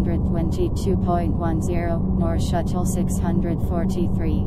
622.10 NOR Shuttle 643.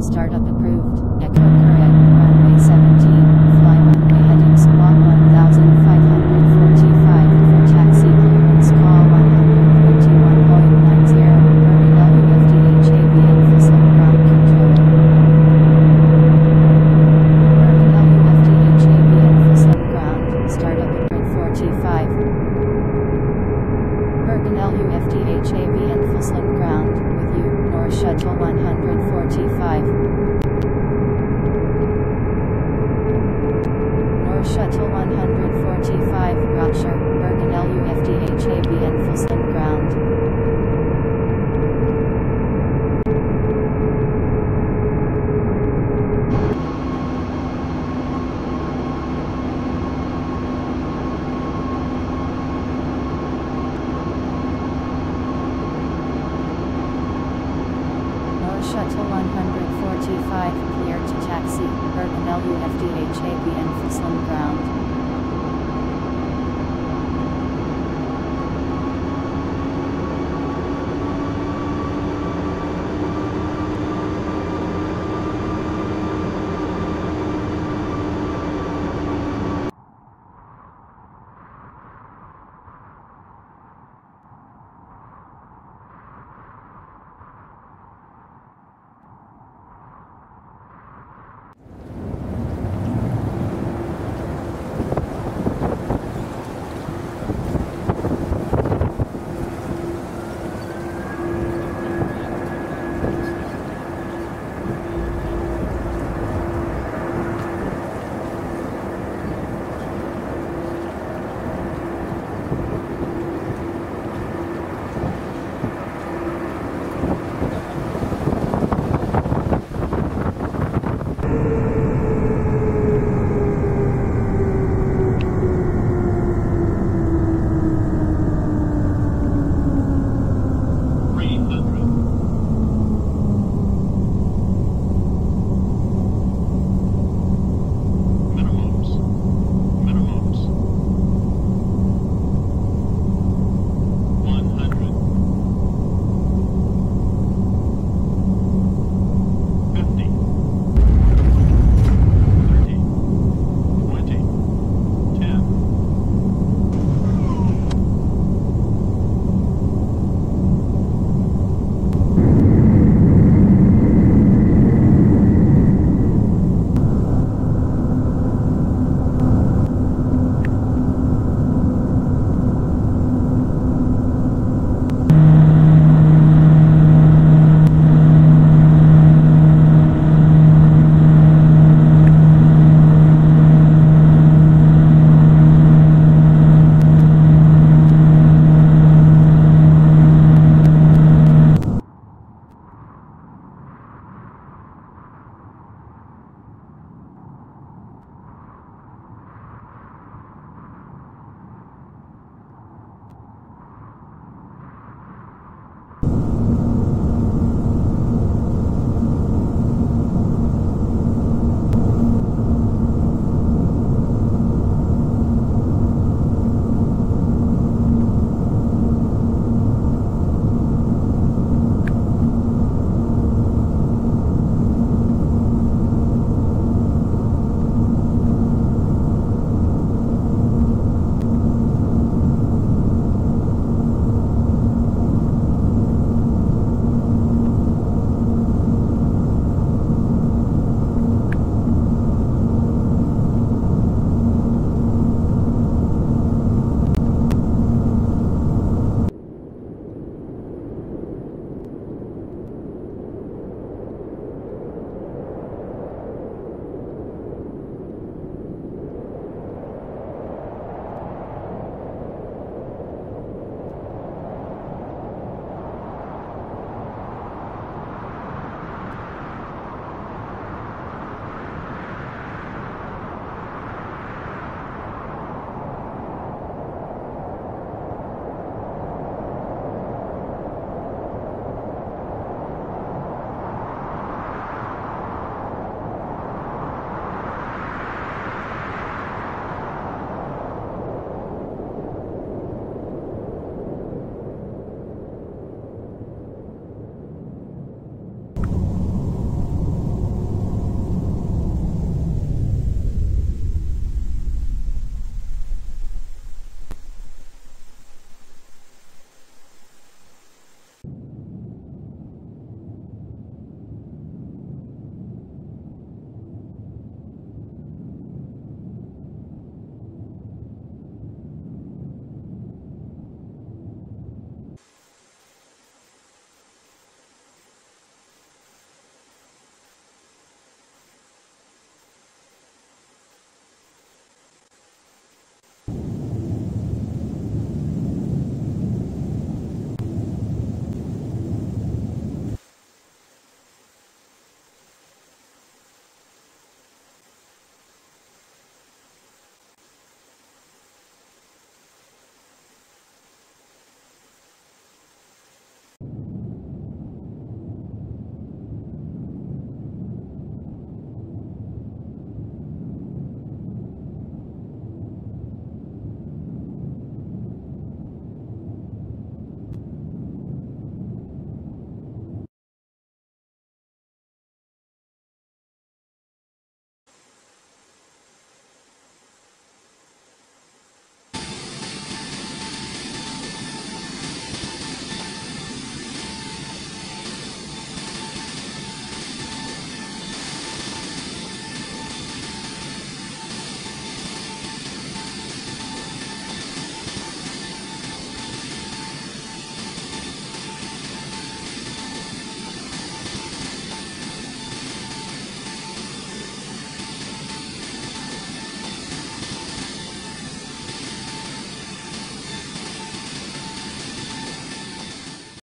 Startup approved. Echo correct. Runway 17. Fly runway heading squawk 1545 for taxi clearance. Call 121.90. Berkeley FDH ABN Vessel Ground Control. Berkeley FDH ABN Vessel Ground. Startup approved 45. Berkeley FDH ABN Vessel Ground with you. Nor Shuttle 145. Shuttle 145, Roger, Bergen LUFDH ABN Fulson Ground. Nor Shuttle 145, clear to taxi, Bergen LUFDH ABN Fulson Ground.